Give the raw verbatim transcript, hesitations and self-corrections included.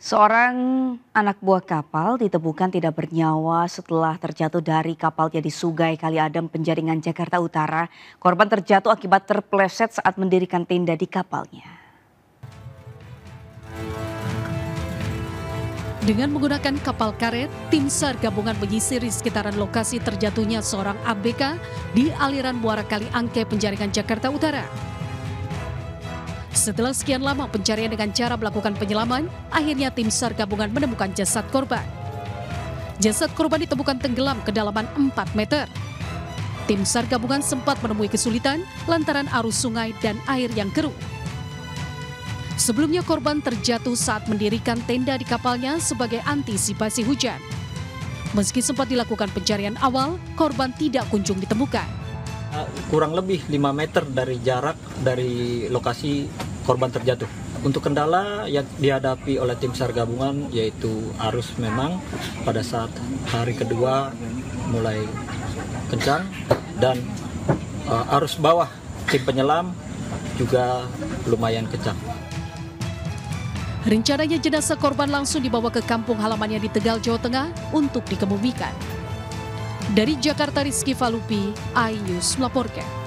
Seorang anak buah kapal ditemukan tidak bernyawa setelah terjatuh dari kapalnya di Sungai Kali Adem, Penjaringan, Jakarta Utara. Korban terjatuh akibat terpleset saat mendirikan tenda di kapalnya. Dengan menggunakan kapal karet, tim SAR gabungan menyisir di sekitaran lokasi terjatuhnya seorang A B K di aliran Muara Kali Angke, Penjaringan, Jakarta Utara. Setelah sekian lama pencarian dengan cara melakukan penyelaman, akhirnya tim SAR gabungan menemukan jasad korban. Jasad korban ditemukan tenggelam kedalaman empat meter. Tim SAR gabungan sempat menemui kesulitan lantaran arus sungai dan air yang keruh. Sebelumnya korban terjatuh saat mendirikan tenda di kapalnya sebagai antisipasi hujan. Meski sempat dilakukan pencarian awal, korban tidak kunjung ditemukan. Kurang lebih lima meter dari jarak dari lokasi korban terjatuh. Untuk kendala yang dihadapi oleh tim SAR gabungan yaitu arus memang pada saat hari kedua mulai kencang dan uh, arus bawah tim penyelam juga lumayan kencang. Rencananya jenazah korban langsung dibawa ke kampung halamannya di Tegal, Jawa Tengah untuk dikebumikan. Dari Jakarta, Rizky Falupi, iNews melaporkan.